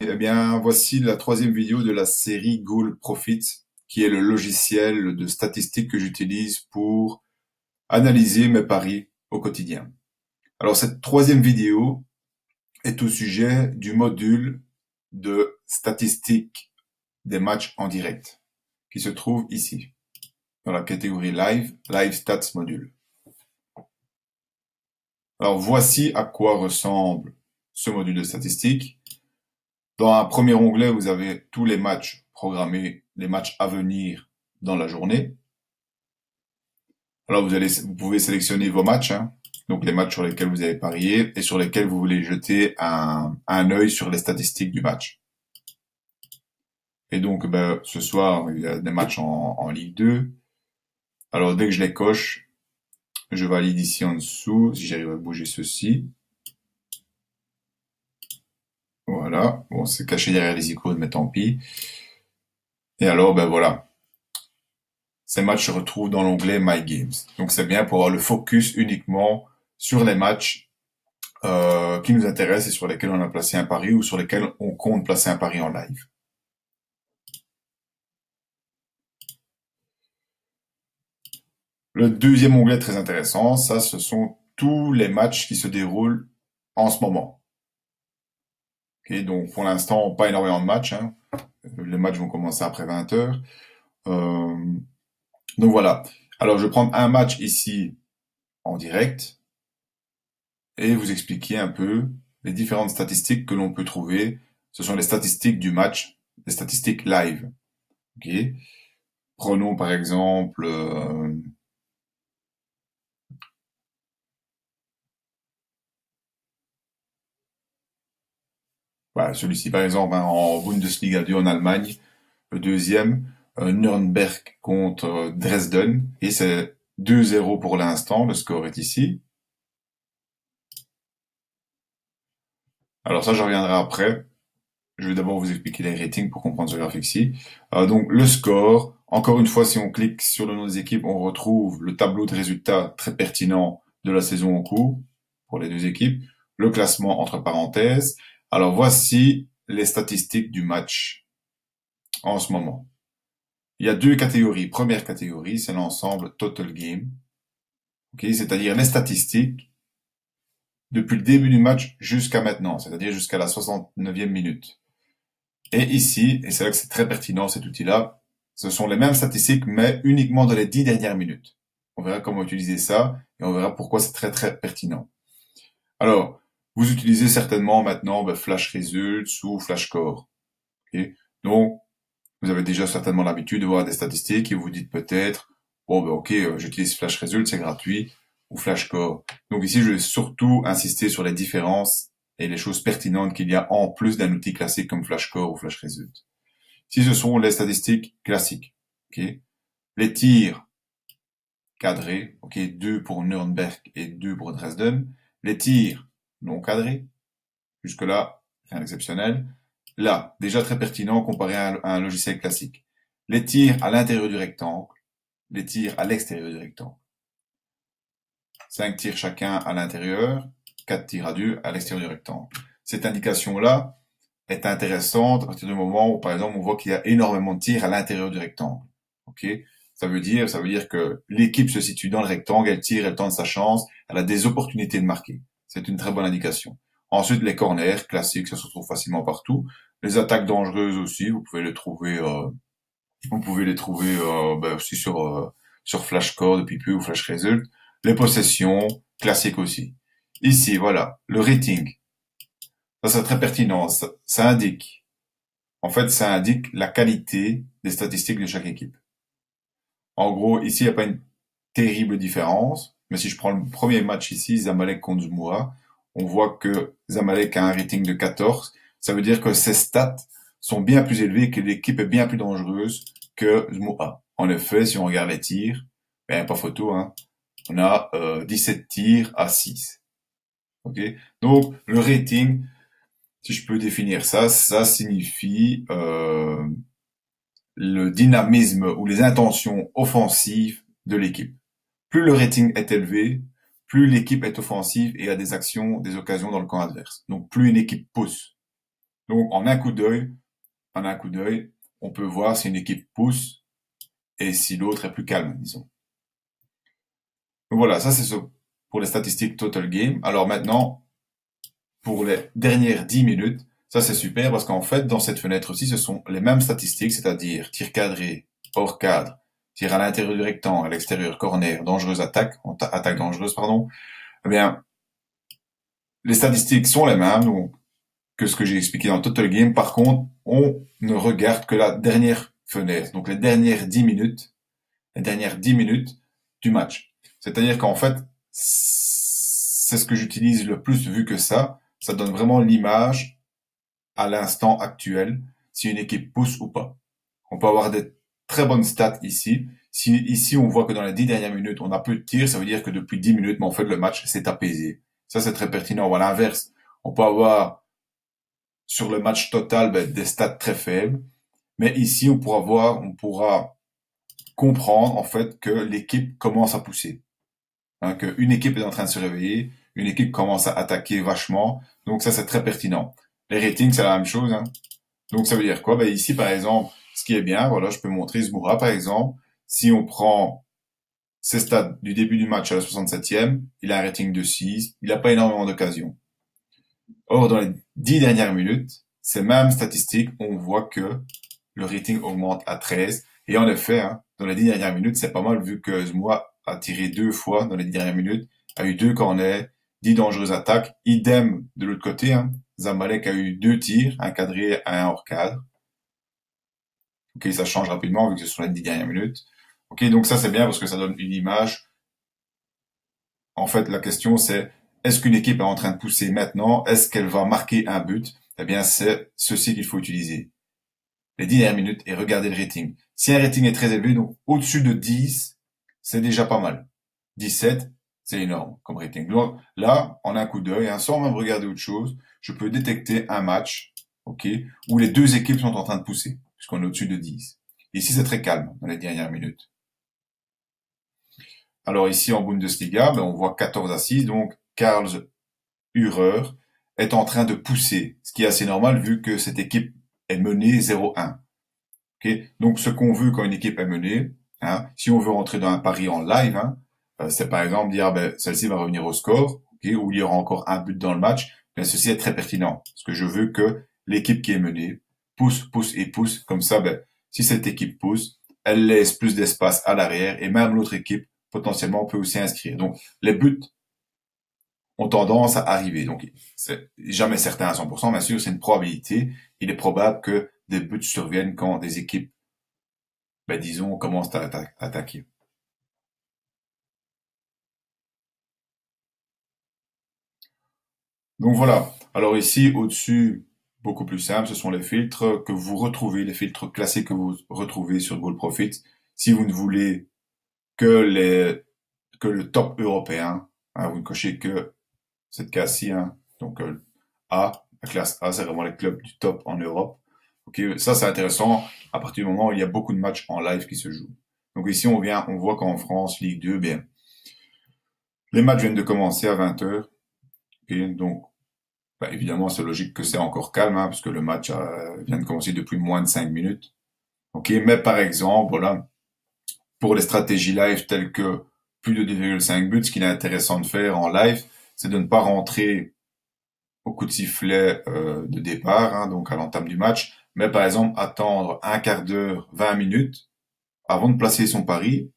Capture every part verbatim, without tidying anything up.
Eh bien, voici la troisième vidéo de la série Goal Profits, qui est le logiciel de statistiques que j'utilise pour analyser mes paris au quotidien. Alors, cette troisième vidéo est au sujet du module de statistiques des matchs en direct, qui se trouve ici, dans la catégorie Live, Live Stats Module. Alors, voici à quoi ressemble ce module de statistiques. Dans un premier onglet, vous avez tous les matchs programmés, les matchs à venir dans la journée. Alors, vous, allez, vous pouvez sélectionner vos matchs, hein, donc les matchs sur lesquels vous avez parié et sur lesquels vous voulez jeter un, un œil sur les statistiques du match. Et donc, ben, ce soir, il y a des matchs en, en Ligue deux. Alors, dès que je les coche, je valide ici en dessous, si j'arrive à bouger ceci. Voilà, bon, c'est caché derrière les icônes, mais tant pis. Et alors, ben voilà. Ces matchs se retrouvent dans l'onglet My Games. Donc c'est bien pour avoir le focus uniquement sur les matchs euh, qui nous intéressent et sur lesquels on a placé un pari ou sur lesquels on compte placer un pari en live. Le deuxième onglet très intéressant, ça, ce sont tous les matchs qui se déroulent en ce moment. Okay, donc pour l'instant, pas énormément de matchs, hein. Les matchs vont commencer après vingt heures. Euh, donc voilà. Alors je vais prendre un match ici en direct et vous expliquer un peu les différentes statistiques que l'on peut trouver. Ce sont les statistiques du match, les statistiques live. Okay. Prenons par exemple... Euh, Voilà, celui-ci, par exemple, hein, en Bundesliga deux en Allemagne, le deuxième, euh, Nuremberg contre euh, Dresden, et c'est deux zéro pour l'instant, le score est ici. Alors ça, je reviendrai après. Je vais d'abord vous expliquer les ratings pour comprendre ce graphique-ci. Euh, donc le score, encore une fois, si on clique sur le nom des équipes, on retrouve le tableau de résultats très pertinent de la saison en cours pour les deux équipes, le classement entre parenthèses. Alors voici les statistiques du match en ce moment. Il y a deux catégories. Première catégorie, c'est l'ensemble Total Game. Okay, c'est-à-dire les statistiques depuis le début du match jusqu'à maintenant, c'est-à-dire jusqu'à la soixante-neuvième minute. Et ici, et c'est là que c'est très pertinent cet outil-là, ce sont les mêmes statistiques mais uniquement dans les dix dernières minutes. On verra comment utiliser ça et on verra pourquoi c'est très très pertinent. Alors, vous utilisez certainement maintenant ben, Flash Results ou Flashscore. Okay, donc, vous avez déjà certainement l'habitude de voir des statistiques et vous dites peut-être, bon, ben ok, j'utilise Flash Results, c'est gratuit, ou Flashscore. Donc ici, je vais surtout insister sur les différences et les choses pertinentes qu'il y a en plus d'un outil classique comme Flashscore ou Flash Results. Si ce sont les statistiques classiques, okay, les tirs cadrés, ok, deux pour Nuremberg et deux pour Dresden, les tirs non cadré, jusque-là, rien d'exceptionnel. Là, déjà très pertinent comparé à un, à un logiciel classique. Les tirs à l'intérieur du rectangle, les tirs à l'extérieur du rectangle. cinq tirs chacun à l'intérieur, quatre tirs à deux à l'extérieur du rectangle. Cette indication-là est intéressante à partir du moment où, par exemple, on voit qu'il y a énormément de tirs à l'intérieur du rectangle. Okay, ça veut dire, ça veut dire que l'équipe se situe dans le rectangle, elle tire, elle tente sa chance, elle a des opportunités de marquer. C'est une très bonne indication. Ensuite, les corners classiques, ça se trouve facilement partout. Les attaques dangereuses aussi, vous pouvez les trouver, euh, vous pouvez les trouver euh, ben aussi sur euh, sur Flashscore depuis peu ou Flash Result. Les possessions classiques aussi. Ici, voilà, le rating. Ça, c'est très pertinent. Ça, ça indique, en fait, ça indique la qualité des statistiques de chaque équipe. En gros, ici, il n'y a pas une terrible différence. Mais si je prends le premier match ici, Zamalek contre Zmoa, on voit que Zamalek a un rating de quatorze. Ça veut dire que ses stats sont bien plus élevés, que l'équipe est bien plus dangereuse que Zmoa. En effet, si on regarde les tirs, ben pas photo, hein, on a euh, dix-sept tirs à six. Okay, donc le rating, si je peux définir ça, ça signifie euh, le dynamisme ou les intentions offensives de l'équipe. Plus le rating est élevé, plus l'équipe est offensive et a des actions, des occasions dans le camp adverse. Donc plus une équipe pousse, Donc, en un coup d'œil, en un coup d'œil, on peut voir si une équipe pousse et si l'autre est plus calme, disons. Donc voilà, ça c'est ce pour les statistiques Total Game. Alors maintenant, pour les dernières dix minutes, ça c'est super parce qu'en fait, dans cette fenêtre-ci, ce sont les mêmes statistiques, c'est-à-dire tir cadré, hors cadre, tir à l'intérieur du rectangle, à l'extérieur, corner, dangereuse attaque, attaque dangereuse, pardon. Eh bien, les statistiques sont les mêmes, donc, que ce que j'ai expliqué dans Total Game. Par contre, on ne regarde que la dernière fenêtre, donc les dernières dix minutes, les dernières dix minutes du match. C'est-à-dire qu'en fait, c'est ce que j'utilise le plus vu que ça, ça donne vraiment l'image à l'instant actuel, si une équipe pousse ou pas. On peut avoir des très bonnes stats ici. Si ici, on voit que dans les dix dernières minutes, on a peu de tirs, ça veut dire que depuis dix minutes, mais en fait, le match s'est apaisé. Ça, c'est très pertinent. Ou à l'inverse, on peut avoir sur le match total ben, des stats très faibles, mais ici, on pourra voir, on pourra comprendre en fait que l'équipe commence à pousser, hein, qu'une équipe est en train de se réveiller, une équipe commence à attaquer vachement. Donc ça, c'est très pertinent. Les ratings, c'est la même chose, hein. Donc ça veut dire quoi? Ben ici, par exemple, ce qui est bien, voilà, je peux montrer Smuha, par exemple. Si on prend ses stats du début du match à la soixante-septième, il a un rating de six, il n'a pas énormément d'occasions. Or, dans les dix dernières minutes, ces mêmes statistiques, on voit que le rating augmente à treize. Et en effet, hein, dans les dix dernières minutes, c'est pas mal vu que Zmoa a tiré deux fois dans les dix dernières minutes, a eu deux cornets, dix dangereuses attaques. Idem de l'autre côté, hein, Zamalek a eu deux tirs, un cadré et un hors cadre. Ok, ça change rapidement vu que ce sont les dix dernières minutes. Ok, donc ça c'est bien parce que ça donne une image. En fait, la question c'est, est-ce qu'une équipe est en train de pousser maintenant? Est-ce qu'elle va marquer un but? Eh bien, c'est ceci qu'il faut utiliser. Les dix dernières minutes et regarder le rating. Si un rating est très élevé, donc au-dessus de dix, c'est déjà pas mal. dix-sept, c'est énorme comme rating. Donc là, en un coup d'œil, hein, sans même regarder autre chose, je peux détecter un match, ok, où les deux équipes sont en train de pousser, puisqu'on est au-dessus de dix. Ici, c'est très calme dans les dernières minutes. Alors ici, en Bundesliga, ben, on voit quatorze à six, donc Karls-Uhrer est en train de pousser, ce qui est assez normal vu que cette équipe est menée zéro un. Okay, donc ce qu'on veut quand une équipe est menée, hein, si on veut rentrer dans un pari en live, hein, c'est par exemple dire ben, celle-ci va revenir au score, okay, ou il y aura encore un but dans le match, ben, ceci est très pertinent, parce que je veux que l'équipe qui est menée pousse, pousse et pousse, comme ça, ben, si cette équipe pousse, elle laisse plus d'espace à l'arrière, et même l'autre équipe, potentiellement, peut aussi inscrire. Donc les buts ont tendance à arriver. Donc, c'est jamais certain à cent pour cent, bien sûr, c'est une probabilité. Il est probable que des buts surviennent quand des équipes, ben, disons, commencent à atta attaquer. Donc voilà. Alors ici, au-dessus, beaucoup plus simple, ce sont les filtres que vous retrouvez, les filtres classiques que vous retrouvez sur Goal Profits. Si vous ne voulez que les, que le top européen, hein, vous ne cochez que cette case-ci, hein, donc euh, A, la classe A, c'est vraiment les clubs du top en Europe. Ok, ça c'est intéressant à partir du moment où il y a beaucoup de matchs en live qui se jouent. Donc ici on vient, on voit qu'en France, Ligue deux, bien, les matchs viennent de commencer à vingt heures. Et donc, bah, évidemment, c'est logique que c'est encore calme, hein, parce que le match euh, vient de commencer depuis moins de cinq minutes. Ok, mais par exemple, voilà, pour les stratégies live telles que plus de deux virgule cinq buts, ce qu'il est intéressant de faire en live, c'est de ne pas rentrer au coup de sifflet euh, de départ, hein, donc à l'entame du match, mais par exemple attendre un quart d'heure, vingt minutes, avant de placer son pari.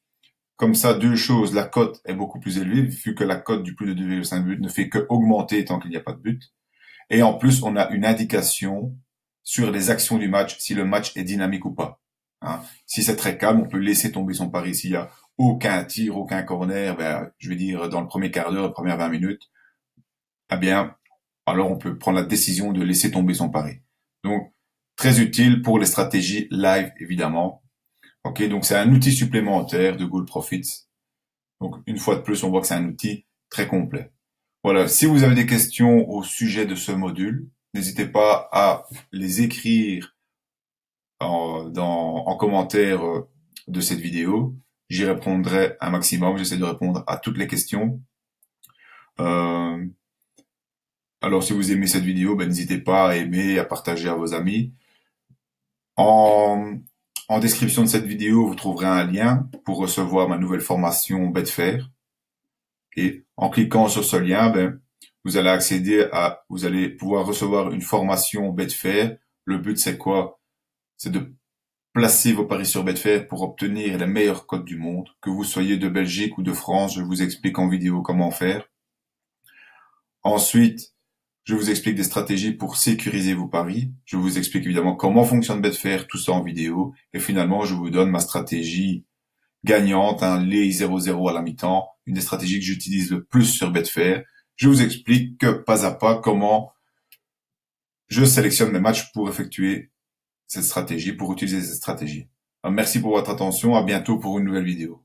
Comme ça, deux choses, la cote est beaucoup plus élevée, vu que la cote du plus de deux virgule cinq buts ne fait que augmenter tant qu'il n'y a pas de but. Et en plus, on a une indication sur les actions du match, si le match est dynamique ou pas. Hein. Si c'est très calme, on peut laisser tomber son pari s'il y a aucun tir, aucun corner, ben, je vais dire dans le premier quart d'heure, les premières vingt minutes, eh bien, alors on peut prendre la décision de laisser tomber son pari. Donc, très utile pour les stratégies live, évidemment. Ok, donc c'est un outil supplémentaire de Goal Profits. Donc, une fois de plus, on voit que c'est un outil très complet. Voilà, si vous avez des questions au sujet de ce module, n'hésitez pas à les écrire en, dans, en commentaire de cette vidéo. J'y répondrai un maximum. J'essaie de répondre à toutes les questions. Euh, Alors, si vous aimez cette vidéo, ben, n'hésitez pas à aimer, à partager à vos amis. En, en description de cette vidéo, vous trouverez un lien pour recevoir ma nouvelle formation Betfair. Et en cliquant sur ce lien, ben, vous allez accéder à, vous allez pouvoir recevoir une formation Betfair. Le but, c'est quoi? C'est de placez vos paris sur Betfair pour obtenir les meilleures cotes du monde. Que vous soyez de Belgique ou de France, je vous explique en vidéo comment faire. Ensuite, je vous explique des stratégies pour sécuriser vos paris. Je vous explique évidemment comment fonctionne Betfair, tout ça en vidéo. Et finalement, je vous donne ma stratégie gagnante, hein, les zéro zéro à la mi-temps, une des stratégies que j'utilise le plus sur Betfair. Je vous explique pas à pas comment je sélectionne mes matchs pour effectuer cette stratégie, pour utiliser cette stratégie. Alors, merci pour votre attention, à bientôt pour une nouvelle vidéo.